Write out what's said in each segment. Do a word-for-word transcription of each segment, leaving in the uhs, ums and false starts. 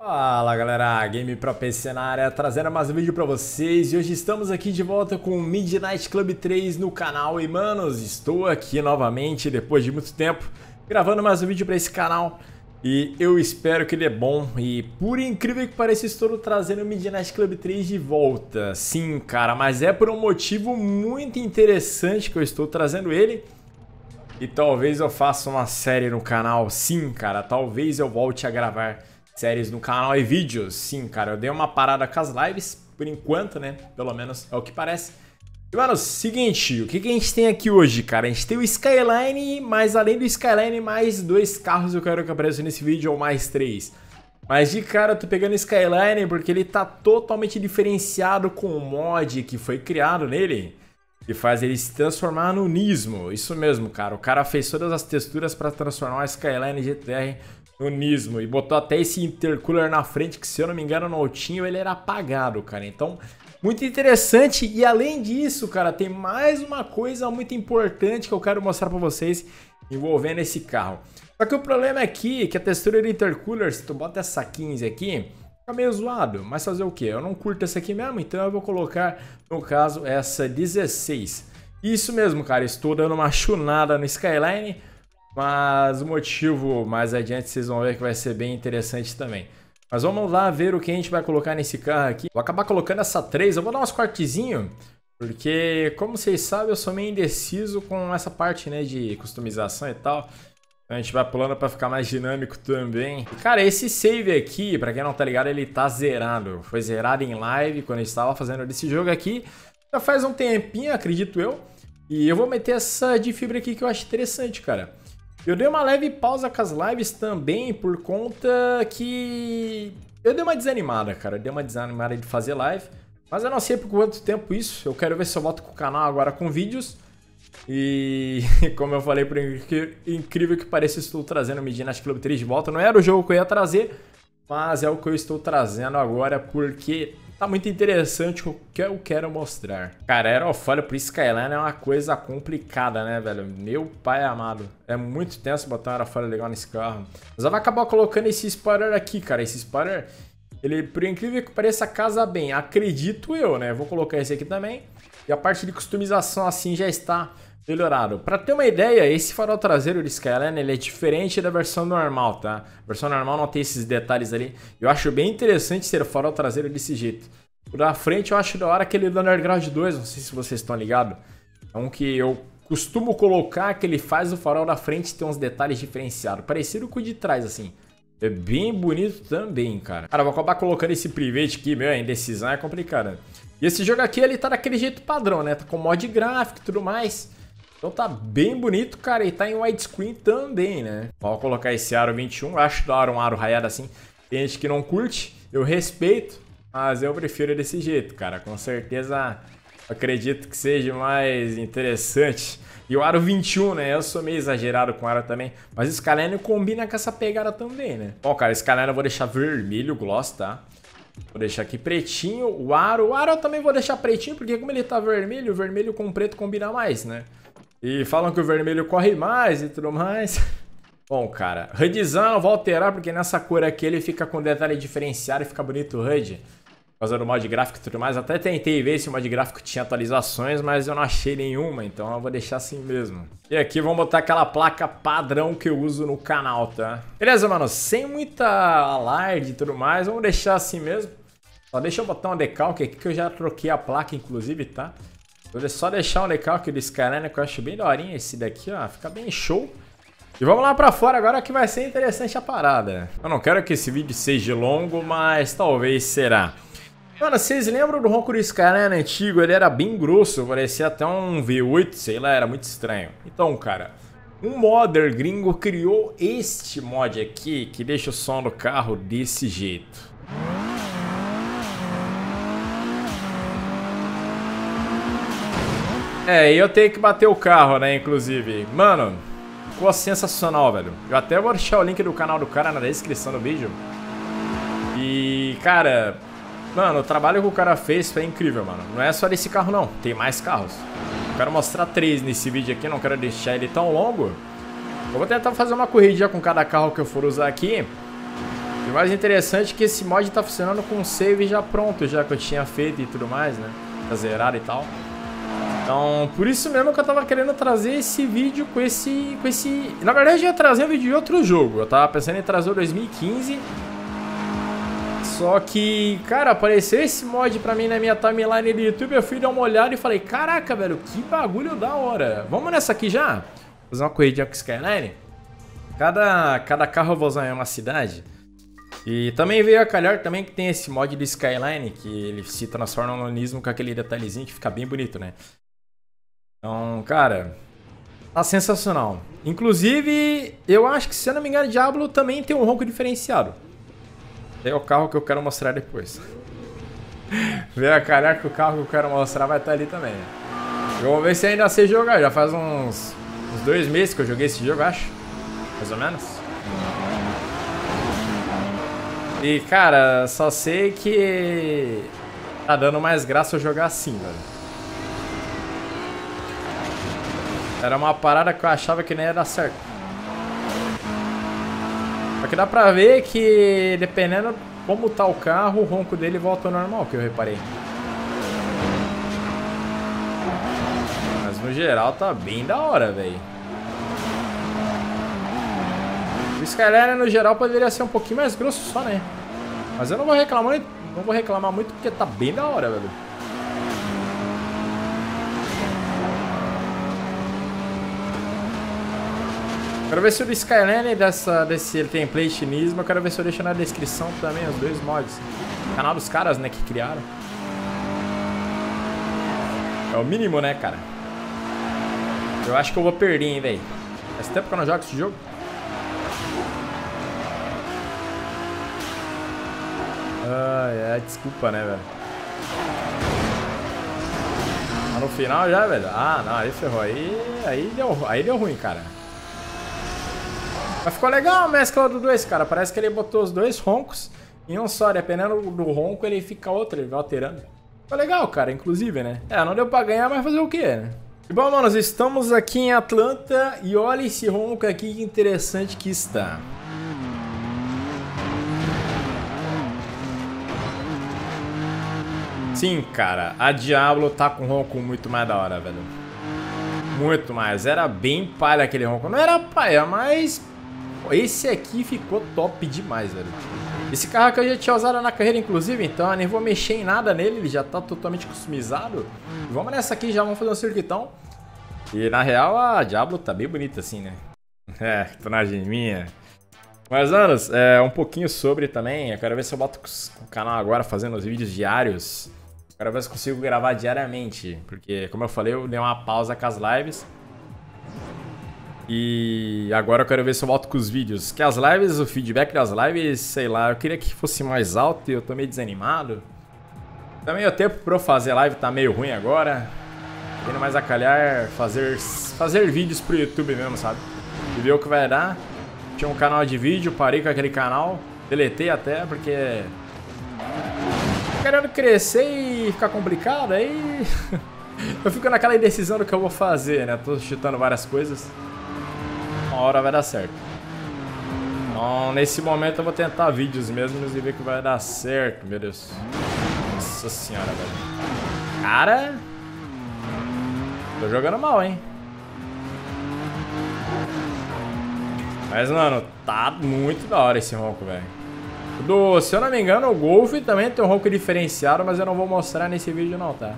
Fala galera, Game Pro P C na área, trazendo mais um vídeo pra vocês. E hoje estamos aqui de volta com Midnight Club três no canal. E manos, estou aqui novamente, depois de muito tempo, gravando mais um vídeo pra esse canal. E eu espero que ele é bom. E por incrível que pareça, estou trazendo Midnight Club três de volta. Sim cara, mas é por um motivo muito interessante que eu estou trazendo ele. E talvez eu faça uma série no canal. Sim cara, talvez eu volte a gravar séries no canal e vídeos. Sim, cara, eu dei uma parada com as lives, por enquanto, né? Pelo menos é o que parece. E, mano, seguinte, o que, que a gente tem aqui hoje, cara? A gente tem o Skyline, mas além do Skyline, mais dois carros eu quero que apareçam nesse vídeo, ou mais três. Mas, de cara, eu tô pegando o Skyline porque ele tá totalmente diferenciado com o mod que foi criado nele, que faz ele se transformar no Nismo. Isso mesmo, cara. O cara fez todas as texturas pra transformar o Skyline G T R no Nismo, e botou até esse intercooler na frente que, se eu não me engano, no altinho ele era apagado, cara. Então, muito interessante. E além disso, cara, tem mais uma coisa muito importante que eu quero mostrar pra vocês envolvendo esse carro. Só que o problema aqui é que a textura do intercooler, se tu bota essa quinze aqui, fica meio zoado. Mas fazer o que? Eu não curto essa aqui mesmo, então eu vou colocar, no caso, essa dezesseis. Isso mesmo, cara, estou dando uma chunada no Skyline. Mas o motivo mais adiante vocês vão ver que vai ser bem interessante também. Mas vamos lá ver o que a gente vai colocar nesse carro aqui. Vou acabar colocando essa três, eu vou dar uns cortezinhos, porque como vocês sabem eu sou meio indeciso com essa parte, né, de customização e tal. A gente vai pulando para ficar mais dinâmico também. E, cara, esse save aqui, para quem não tá ligado, ele tá zerado. Foi zerado em live quando eu estava fazendo desse jogo aqui. Já faz um tempinho, acredito eu. E eu vou meter essa de fibra aqui que eu acho interessante, cara. Eu dei uma leve pausa com as lives também por conta que eu dei uma desanimada, cara. Eu dei uma desanimada de fazer live, mas eu não sei por quanto tempo isso. Eu quero ver se eu volto com o canal agora com vídeos. E como eu falei, por incrível que pareça, eu estou trazendo o Midnight Club três de volta. Não era o jogo que eu ia trazer, mas é o que eu estou trazendo agora porque tá muito interessante o que eu quero mostrar. Cara, aerofólio pro Skyline é uma coisa complicada, né, velho? Meu pai amado. É muito tenso botar um aerofólio legal nesse carro. Mas eu vou acabar colocando esse spoiler aqui, cara. Esse spoiler, ele, por incrível que pareça, casa bem. Acredito eu, né? Vou colocar esse aqui também. E a parte de customização, assim, já está melhorado. Pra ter uma ideia, esse farol traseiro do Skyline, ele é diferente da versão normal, tá? A versão normal não tem esses detalhes ali. Eu acho bem interessante ser o farol traseiro desse jeito. O da frente eu acho da hora aquele do Underground dois, não sei se vocês estão ligados. É um que eu costumo colocar, que ele faz o farol da frente ter uns detalhes diferenciados, parecido com o de trás, assim. É bem bonito também, cara. Cara, eu vou acabar colocando esse private aqui, meu, a indecisão é complicada. E esse jogo aqui, ele tá daquele jeito padrão, né? Tá com mod gráfico e tudo mais. Então tá bem bonito, cara, e tá em widescreen também, né? Vou colocar esse aro vinte e um, eu acho da hora um aro raiado assim. Tem gente que não curte, eu respeito, mas eu prefiro desse jeito, cara. Com certeza acredito que seja mais interessante. E o aro vinte e um, né? Eu sou meio exagerado com o aro também, mas o Skyline combina com essa pegada também, né? Bom, cara, o Skyline eu vou deixar vermelho, gloss, tá? Vou deixar aqui pretinho, o aro. O aro eu também vou deixar pretinho, porque como ele tá vermelho, o vermelho com o preto combina mais, né? E falam que o vermelho corre mais e tudo mais. Bom, cara, HUDzão eu vou alterar, porque nessa cor aqui ele fica com detalhe diferenciado e fica bonito o HUD. Fazendo mod gráfico e tudo mais. Até tentei ver se o mod gráfico tinha atualizações, mas eu não achei nenhuma, então eu vou deixar assim mesmo. E aqui vamos botar aquela placa padrão que eu uso no canal, tá? Beleza, mano? Sem muita alarde e tudo mais, vamos deixar assim mesmo. Só deixa eu botar um decalque aqui, que eu já troquei a placa, inclusive, tá? Vou só deixar um decalque do Skyline, que eu acho bem daorinha esse daqui, ó. Fica bem show. E vamos lá pra fora agora que vai ser interessante a parada. Eu não quero que esse vídeo seja longo, mas talvez será. Mano, vocês lembram do ronco do Skyline antigo? Ele era bem grosso, parecia até um V oito, sei lá, era muito estranho. Então, cara, um modder gringo criou este mod aqui, que deixa o som do carro desse jeito. É, e eu tenho que bater o carro, né, inclusive. Mano, ficou sensacional, velho. Eu até vou deixar o link do canal do cara na descrição do vídeo. E, cara, mano, o trabalho que o cara fez foi incrível, mano. Não é só desse carro, não. Tem mais carros. Eu quero mostrar três nesse vídeo aqui, não quero deixar ele tão longo. Eu vou tentar fazer uma corrida com cada carro que eu for usar aqui. E o mais interessante é que esse mod tá funcionando com save já pronto, já que eu tinha feito e tudo mais, né? Tá zerado e tal. Então, por isso mesmo que eu tava querendo trazer esse vídeo com esse... com esse... Na verdade, eu ia trazer um vídeo de outro jogo. Eu tava pensando em trazer o dois mil e quinze. Só que, cara, apareceu esse mod pra mim na minha timeline do YouTube. Eu fui dar uma olhada e falei, caraca, velho, que bagulho da hora. Vamos nessa aqui já? Fazer uma corridinha com Skyline. Cada, cada carro eu vou usar em uma cidade. E também veio a calhar também que tem esse mod do Skyline, que ele se transforma no Nismo com aquele detalhezinho que fica bem bonito, né? Então, cara, tá sensacional. Inclusive, eu acho que, se eu não me engano, Diablo também tem um ronco diferenciado. É o carro que eu quero mostrar depois. Veio a calhar que o carro que eu quero mostrar vai estar ali também. Eu vou ver se ainda sei jogar, já faz uns, uns dois meses que eu joguei esse jogo, acho. Mais ou menos. E, cara, só sei que tá dando mais graça eu jogar assim, velho. Era uma parada que eu achava que nem ia dar certo. Só que dá pra ver que, dependendo como tá o carro, o ronco dele volta ao normal, que eu reparei. Mas, no geral, tá bem da hora, velho. O Skyline, no geral, poderia ser um pouquinho mais grosso só, né? Mas eu não vou reclamar, não vou reclamar muito, porque tá bem da hora, velho. Quero ver se o do Skyline dessa, desse template Nismo, eu quero ver se eu deixo na descrição também os dois mods. O canal dos caras, né, que criaram. É o mínimo, né, cara? Eu acho que eu vou perder, hein, velho. Faz tempo que eu não jogo esse jogo. Ai, ai, desculpa, né, velho? Mas no final já, velho. Ah, não, aí ferrou. Aí, aí, deu, aí deu ruim, cara. Mas ficou legal a mescla do dois, cara. Parece que ele botou os dois roncos em um só. Dependendo do ronco, ele fica outro, ele vai alterando. Ficou legal, cara, inclusive, né? É, não deu pra ganhar, mas fazer o quê, né? E bom, manos, estamos aqui em Atlanta e olha esse ronco aqui, que interessante que está. Sim, cara, a Diablo tá com um ronco muito mais da hora, velho. Muito mais. Era bem palha aquele ronco. Não era palha, mas... esse aqui ficou top demais, velho. Esse carro que eu já tinha usado na carreira, inclusive, então eu nem vou mexer em nada nele, ele já tá totalmente customizado. Vamos nessa aqui, já vamos fazer um circuitão. E na real a Diablo tá bem bonita assim, né? É, tonagem minha. Mas, anos, é, um pouquinho sobre também. Eu quero ver se eu boto o canal agora fazendo os vídeos diários. Eu quero ver se consigo gravar diariamente, porque, como eu falei, eu dei uma pausa com as lives. E agora eu quero ver se eu volto com os vídeos. Que as lives, o feedback das lives, sei lá, eu queria que fosse mais alto e eu tô meio desanimado. Também o tempo pra eu fazer live tá meio ruim agora. Tendo mais a calhar fazer, fazer vídeos pro YouTube mesmo, sabe? E ver o que vai dar. Tinha um canal de vídeo, parei com aquele canal. Deletei até, porque... querendo crescer e ficar complicado, aí... eu fico naquela indecisão do que eu vou fazer, né? Tô chutando várias coisas. Uma hora vai dar certo. Então, nesse momento eu vou tentar vídeos mesmos e ver que vai dar certo. Meu Deus. Nossa senhora, velho. Cara, tô jogando mal, hein? Mas, mano, tá muito da hora esse ronco, velho. Se eu não me engano, o Golf também tem um ronco diferenciado, mas eu não vou mostrar nesse vídeo não, tá?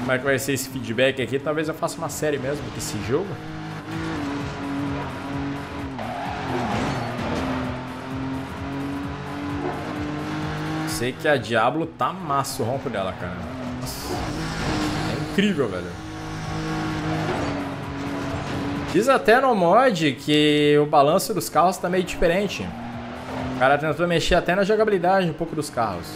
Como é que vai ser esse feedback aqui? Talvez eu faça uma série mesmo desse jogo. Sei que a Diablo tá massa o ronco dela, cara. Nossa. É incrível, velho. Diz até no mod que o balanço dos carros tá meio diferente. O cara tentou mexer até na jogabilidade um pouco dos carros.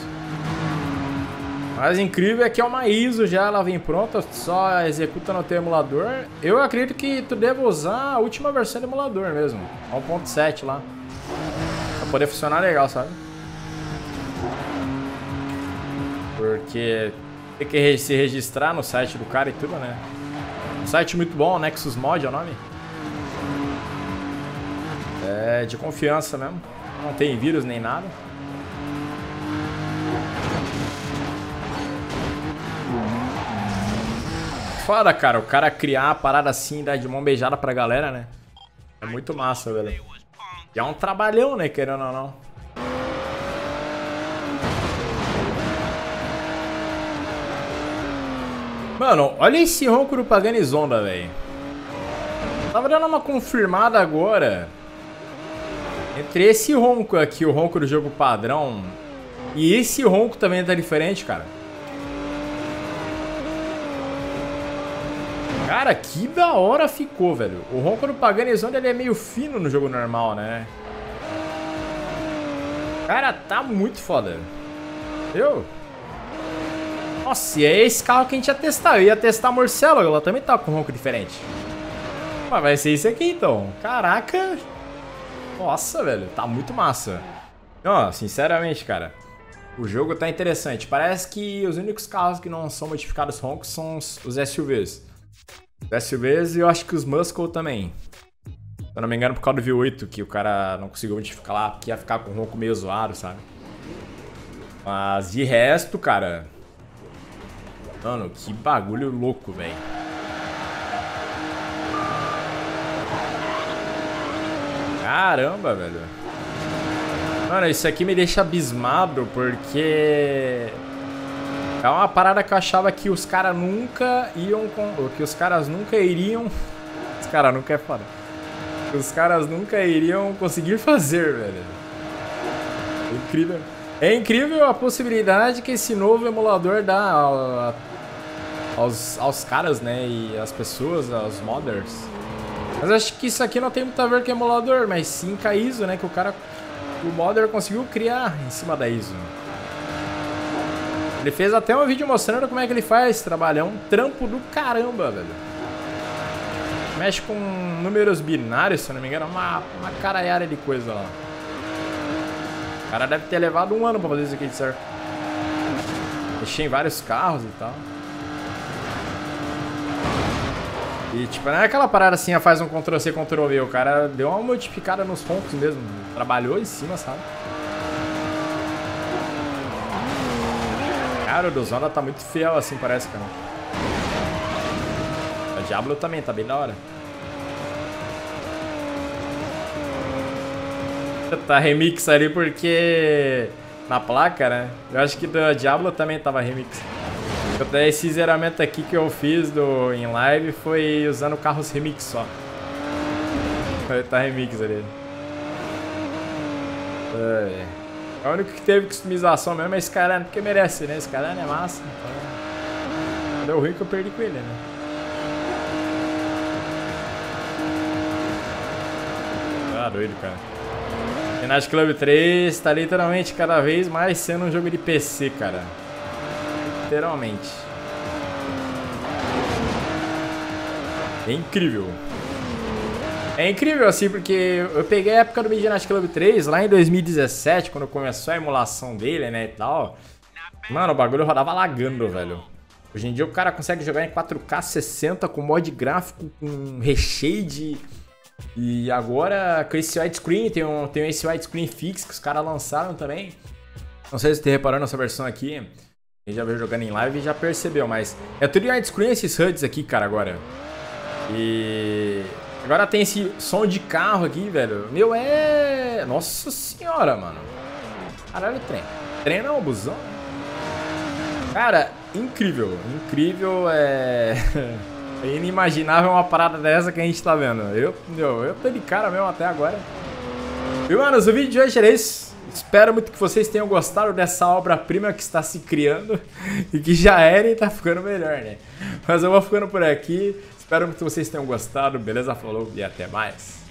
Mas incrível é que é uma I S O já, ela vem pronta, só executa no teu emulador. Eu acredito que tu deve usar a última versão do emulador mesmo, um ponto sete lá, pra poder funcionar legal, sabe? Porque tem que se registrar no site do cara e tudo, né? Um site muito bom, Nexus Mod é o nome. É de confiança mesmo. Não tem vírus nem nada. Foda, cara. O cara criar a parada assim e dar de mão beijada pra galera, né? É muito massa, velho. E é um trabalhão, né? Querendo ou não. Mano, olha esse ronco do Pagani Zonda, velho. Tava dando uma confirmada agora. Entre esse ronco aqui, o ronco do jogo padrão, e esse ronco também tá diferente, cara. Cara, que da hora ficou, velho. O ronco do Pagani Zonda, ele é meio fino no jogo normal, né? Cara, tá muito foda. Eu... Nossa, e é esse carro que a gente ia testar. Eu ia testar a Marcelo, ela também tá com um ronco diferente. Mas vai ser esse aqui, então. Caraca. Nossa, velho, tá muito massa. Ó, sinceramente, cara, o jogo tá interessante. Parece que os únicos carros que não são modificados roncos são os S U Vs. Os S U Vs e eu acho que os Muscle também. Se eu não me engano, por causa do V oito, que o cara não conseguiu modificar lá, porque ia ficar com o ronco meio zoado, sabe? Mas de resto, cara... Mano, que bagulho louco, velho. Caramba, velho. Mano, isso aqui me deixa abismado, porque... É uma parada que eu achava que os caras nunca iam... Com... Que os caras nunca iriam... Os caras nunca é foda. Que os caras nunca iriam conseguir fazer, velho. É incrível. É incrível a possibilidade que esse novo emulador dá ao... Aos, aos caras, né? E às pessoas, aos modders. Mas acho que isso aqui não tem muito a ver com emulador, mas sim com a I S O, né? Que o cara, o modder conseguiu criar em cima da I S O. Ele fez até um vídeo mostrando como é que ele faz esse trabalho. É um trampo do caramba, velho. Mexe com números binários, se eu não me engano. Uma, uma caralhada de coisa lá. O cara deve ter levado um ano pra fazer isso aqui de certo. Mexer em vários carros e tal. E, tipo, não é aquela parada assim, faz um Ctrl-C, Ctrl-V. O cara deu uma modificada nos roncos mesmo. Trabalhou em cima, sabe? Cara, o do Zonda tá muito fiel assim, parece, cara. O Diablo também, tá bem da hora. Tá remix ali porque... Na placa, né? Eu acho que do Diablo também tava remix. Até esse zeramento aqui que eu fiz do, em live foi usando carros remix só. Tá remix ali. É. O único que teve customização mesmo é esse cara, porque merece, né? Esse cara é massa. Então... Deu ruim que eu perdi com ele, né? Tá doido, cara. Midnight Club três tá literalmente cada vez mais sendo um jogo de P C, cara. Literalmente. É incrível. É incrível assim, porque eu peguei a época do Midnight Club três, lá em dois mil e dezessete, quando começou a emulação dele, né, e tal. Mano, o bagulho rodava lagando, velho. Hoje em dia o cara consegue jogar em quatro K sessenta com mod gráfico, com reshade. E agora com esse widescreen, tem, um, tem esse widescreen fix que os caras lançaram também. Não sei se você reparou nessa versão aqui. Quem já veio jogando em live já percebeu, mas é tudo em widescreen esses H U Ds aqui, cara, agora. E... Agora tem esse som de carro aqui, velho. Meu, é... Nossa senhora, mano. Caralho, trem. Trem não, busão. Cara, incrível. Incrível, é... É inimaginável uma parada dessa que a gente tá vendo. Eu, meu, eu tô de cara mesmo até agora. E, mano, o vídeo de hoje era isso. Espero muito que vocês tenham gostado dessa obra-prima que está se criando e que já era e tá ficando melhor, né? Mas eu vou ficando por aqui. Espero muito que vocês tenham gostado. Beleza? Falou e até mais.